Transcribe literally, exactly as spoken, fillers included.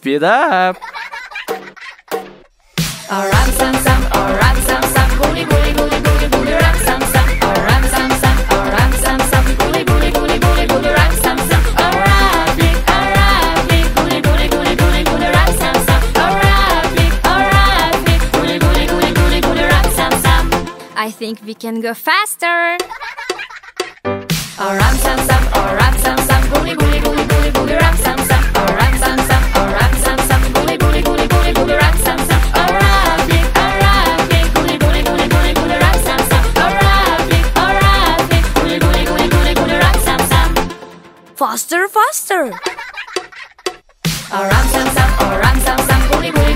Speed up! Aram sam sam, aram sam sam, guli guli guli guli guli ram sam sam, aram sam sam, aram sam sam, guli guli guli guli guli ram sam sam, Arabic Arabic, guli guli guli guli guli ram sam sam, Arabic Arabic, guli guli guli guli guli ram sam sam. I think we can go faster. Aram sam sam, aram sam sam, guli guli guli guli guli ram sam sam, aram sam sam. Faster, faster! Aram sam sam, aram sam sam, guli guli.